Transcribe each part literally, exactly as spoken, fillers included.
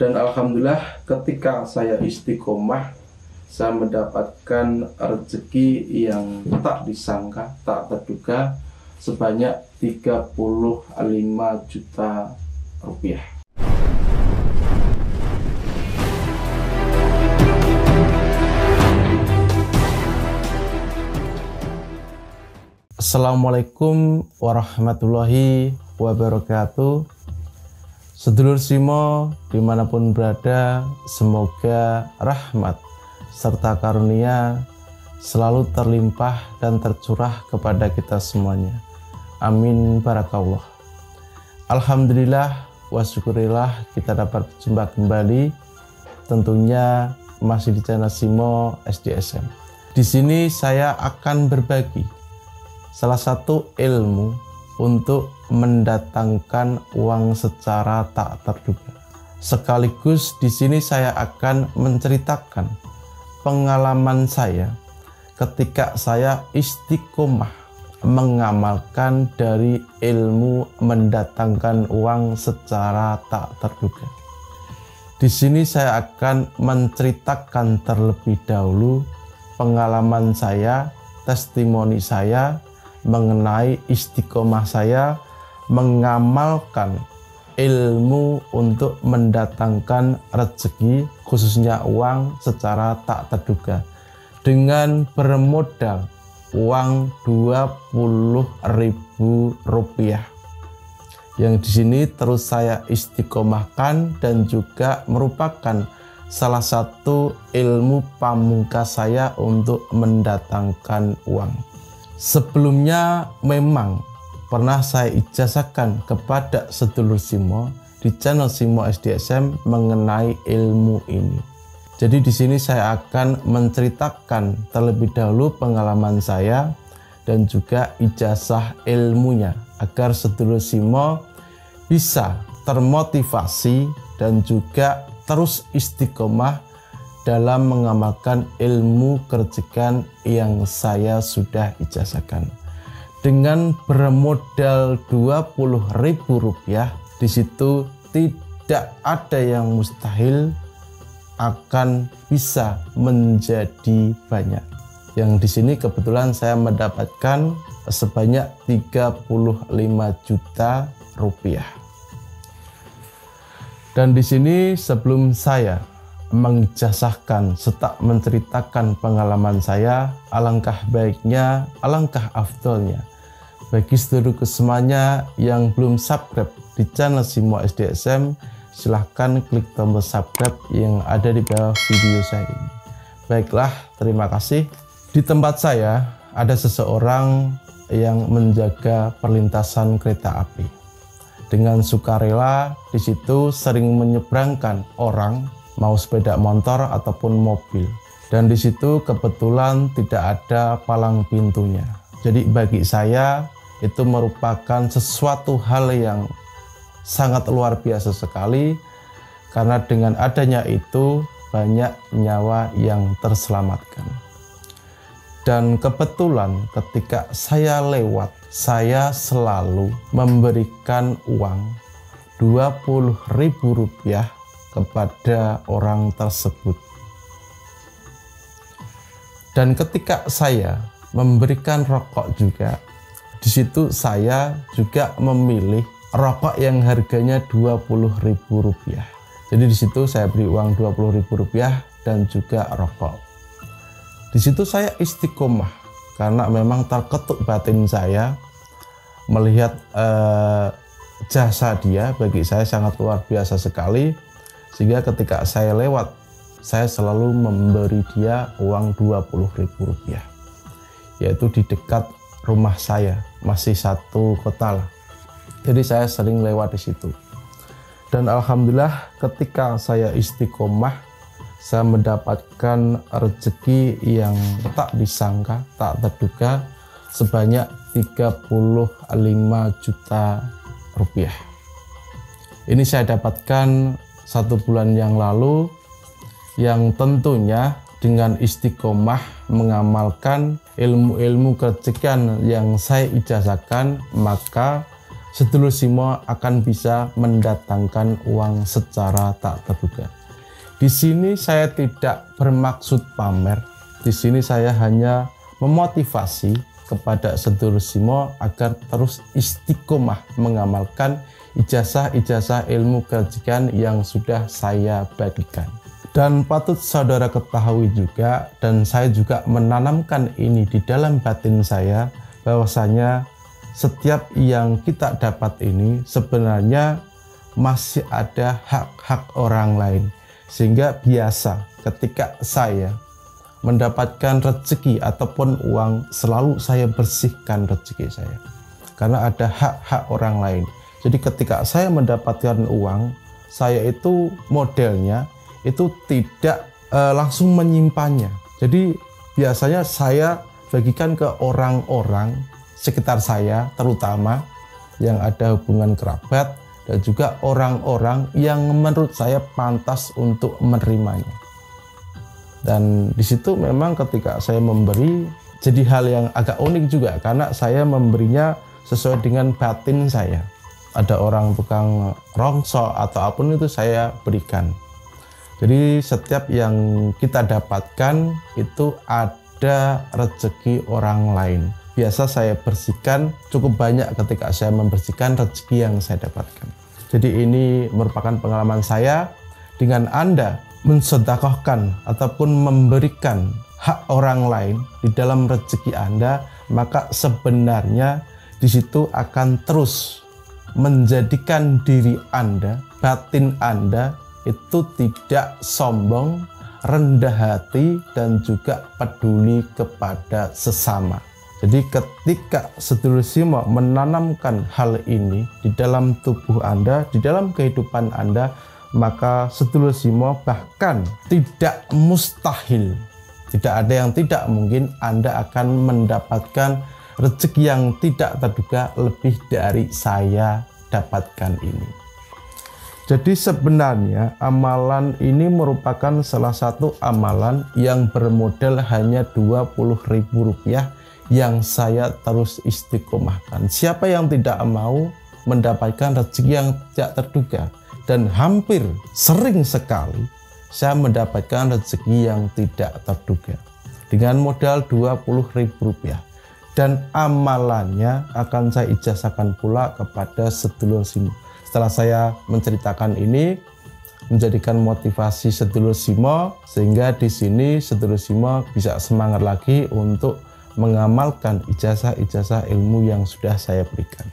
Dan alhamdulillah ketika saya istiqomah, saya mendapatkan rezeki yang tak disangka, tak terduga sebanyak tiga puluh lima juta rupiah. Assalamualaikum warahmatullahi wabarakatuh. Sedulur Simo dimanapun berada, semoga rahmat serta karunia selalu terlimpah dan tercurah kepada kita semuanya. Amin barakallah. Alhamdulillah wa syukurillah kita dapat berjumpa kembali, tentunya masih di channel Simo S D S M. Di sini saya akan berbagi salah satu ilmu untuk mendatangkan uang secara tak terduga. Sekaligus di sini saya akan menceritakan pengalaman saya ketika saya istiqomah mengamalkan dari ilmu mendatangkan uang secara tak terduga. Di sini saya akan menceritakan terlebih dahulu pengalaman saya, testimoni saya mengenai istiqomah saya mengamalkan ilmu untuk mendatangkan rezeki, khususnya uang secara tak terduga, dengan bermodal uang dua puluh ribu rupiah yang di sini terus saya istiqomahkan dan juga merupakan salah satu ilmu pamungkas saya untuk mendatangkan uang. Sebelumnya memang pernah saya ijazahkan kepada sedulur Simo di channel Simo S D S M mengenai ilmu ini. Jadi di sini saya akan menceritakan terlebih dahulu pengalaman saya dan juga ijazah ilmunya agar sedulur Simo bisa termotivasi dan juga terus istiqomah dalam mengamalkan ilmu kerejekan yang saya sudah ijazahkan. Dengan bermodal dua puluh ribu rupiah, di situ tidak ada yang mustahil akan bisa menjadi banyak. Yang di sini kebetulan saya mendapatkan sebanyak tiga puluh lima juta rupiah. Dan di sini sebelum saya mengijazahkan serta menceritakan pengalaman saya, alangkah baiknya, alangkah afdolnya bagi seluruh kesemuanya yang belum subscribe di channel Simo S D S M, silahkan klik tombol subscribe yang ada di bawah video saya ini. Baiklah, terima kasih. Di tempat saya ada seseorang yang menjaga perlintasan kereta api. Dengan sukarela di situ sering menyeberangkan orang, mau sepeda motor ataupun mobil. Dan di situ kebetulan tidak ada palang pintunya. Jadi bagi saya itu merupakan sesuatu hal yang sangat luar biasa sekali, karena dengan adanya itu banyak nyawa yang terselamatkan. Dan kebetulan ketika saya lewat, saya selalu memberikan uang dua puluh ribu rupiah kepada orang tersebut. Dan ketika saya memberikan rokok juga, di situ saya juga memilih rokok yang harganya dua puluh ribu rupiah. Jadi di situ saya beri uang dua puluh ribu rupiah dan juga rokok. Di situ saya istiqomah karena memang terketuk batin saya melihat eh, jasa dia bagi saya sangat luar biasa sekali. Sehingga ketika saya lewat, saya selalu memberi dia uang dua puluh ribu rupiah, yaitu di dekat rumah saya, masih satu kota lah. Jadi saya sering lewat di situ. Dan alhamdulillah ketika saya istiqomah, saya mendapatkan rezeki yang tak disangka, tak terduga sebanyak tiga puluh lima juta rupiah. Ini saya dapatkan satu bulan yang lalu, yang tentunya dengan istiqomah mengamalkan ilmu-ilmu kerejekan yang saya ijazahkan, maka Sedulur Simo akan bisa mendatangkan uang secara tak terduga. Di sini saya tidak bermaksud pamer. Di sini saya hanya memotivasi kepada sedulur Simo agar terus istiqomah mengamalkan ijazah-ijazah ilmu kebajikan yang sudah saya bagikan. Dan patut saudara ketahui juga, dan saya juga menanamkan ini di dalam batin saya, bahwasanya setiap yang kita dapat ini sebenarnya masih ada hak-hak orang lain. Sehingga biasa ketika saya mendapatkan rezeki ataupun uang, selalu saya bersihkan rezeki saya. Karena ada hak-hak orang lain. Jadi ketika saya mendapatkan uang, saya itu modelnya itu tidak e, langsung menyimpannya. Jadi biasanya saya bagikan ke orang-orang sekitar saya, terutama yang ada hubungan kerabat dan juga orang-orang yang menurut saya pantas untuk menerimanya. Dan disitu memang ketika saya memberi jadi hal yang agak unik juga, karena saya memberinya sesuai dengan batin saya. Ada orang tukang rongsok atau apapun itu saya berikan. Jadi setiap yang kita dapatkan itu ada rezeki orang lain. Biasa saya bersihkan cukup banyak ketika saya membersihkan rezeki yang saya dapatkan. Jadi ini merupakan pengalaman saya. Dengan Anda mensedekahkan ataupun memberikan hak orang lain di dalam rezeki Anda, maka sebenarnya di situ akan terus menjadikan diri Anda, batin Anda, itu tidak sombong, rendah hati, dan juga peduli kepada sesama. Jadi ketika sedulur Simo menanamkan hal ini di dalam tubuh Anda, di dalam kehidupan Anda, maka sedulur Simo bahkan tidak mustahil, tidak ada yang tidak mungkin Anda akan mendapatkan rezeki yang tidak terduga lebih dari saya dapatkan ini. Jadi sebenarnya amalan ini merupakan salah satu amalan yang bermodal hanya dua puluh ribu rupiah yang saya terus istiqomahkan. Siapa yang tidak mau mendapatkan rezeki yang tidak terduga? Dan hampir sering sekali saya mendapatkan rezeki yang tidak terduga dengan modal dua puluh ribu rupiah. Dan amalannya akan saya ijazahkan pula kepada sedulur Simo. Setelah saya menceritakan ini, menjadikan motivasi sedulur Simo, sehingga di sini sedulur Simo bisa semangat lagi untuk mengamalkan ijazah-ijazah ilmu yang sudah saya berikan.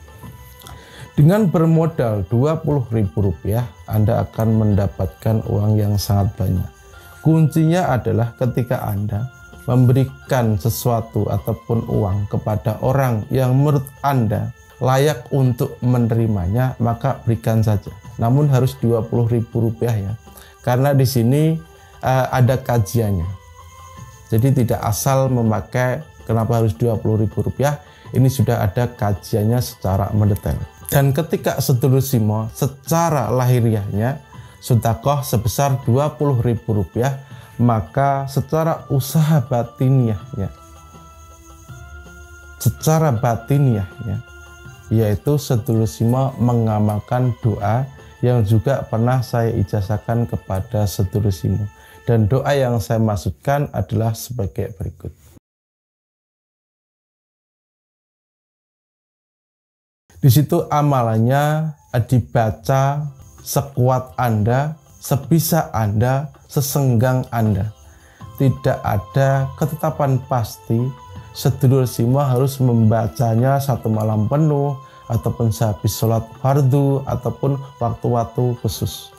Dengan bermodal dua puluh ribu rupiah, Anda akan mendapatkan uang yang sangat banyak. Kuncinya adalah ketika Anda memberikan sesuatu ataupun uang kepada orang yang menurut Anda layak untuk menerimanya, maka berikan saja. Namun harus dua puluh ribu rupiah ya, karena di sini uh, ada kajiannya. Jadi tidak asal memakai kenapa harus dua puluh ribu rupiah, ini sudah ada kajiannya secara mendetail. Dan ketika sedulur Simo secara lahiriahnya sedekah sebesar dua puluh ribu rupiah, maka secara usaha batiniahnya, secara batiniahnya, yaitu sedulur Simo mengamalkan doa yang juga pernah saya ijazahkan kepada sedulur Simo. Dan doa yang saya maksudkan adalah sebagai berikut. Di situ amalannya dibaca sekuat Anda, sebisa Anda, sesenggang Anda. Tidak ada ketetapan pasti sedulur Simo harus membacanya satu malam penuh, ataupun sehabis sholat fardu, ataupun waktu-waktu khusus.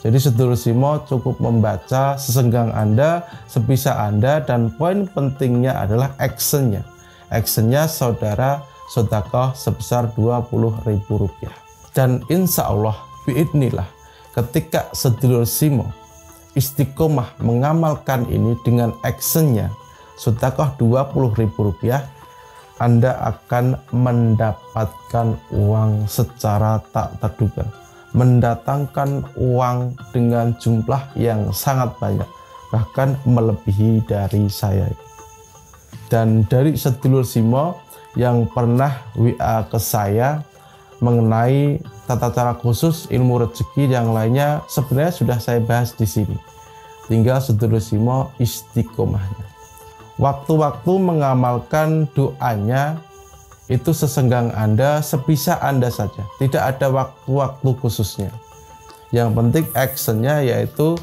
Jadi sedulur Simo cukup membaca sesenggang Anda, sebisa Anda, dan poin pentingnya adalah actionnya. Actionnya saudara sedekah sebesar dua puluh ribu rupiah. Dan insya Allah, biidnillah, ketika sedulur Simo istiqomah mengamalkan ini dengan actionnya, sedekah dua puluh ribu rupiah, Anda akan mendapatkan uang secara tak terduga, mendatangkan uang dengan jumlah yang sangat banyak, bahkan melebihi dari saya. Dan dari sedulur Simo yang pernah W A ke saya mengenai tata cara khusus ilmu rezeki yang lainnya sebenarnya sudah saya bahas di sini. Tinggal sedulur Simo istiqomahnya. Waktu-waktu mengamalkan doanya itu sesenggang Anda, sebisa Anda saja. Tidak ada waktu-waktu khususnya. Yang penting actionnya yaitu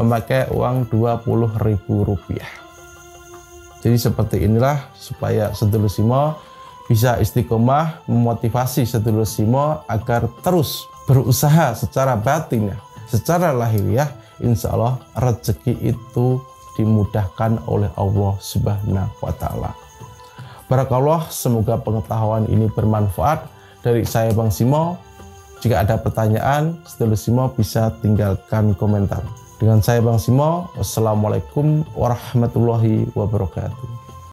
memakai uang dua puluh ribu rupiah. Jadi seperti inilah supaya sedulur Simo bisa istiqomah, memotivasi sedulur Simo agar terus berusaha secara batin, secara lahiriah, insya Allah rezeki itu dimudahkan oleh Allah Subhanahu wa Ta'ala. Barakallah, semoga pengetahuan ini bermanfaat. Dari saya Bang Simo, jika ada pertanyaan, sedulur Simo bisa tinggalkan komentar. Dengan saya Bang Simo, wassalamualaikum warahmatullahi wabarakatuh.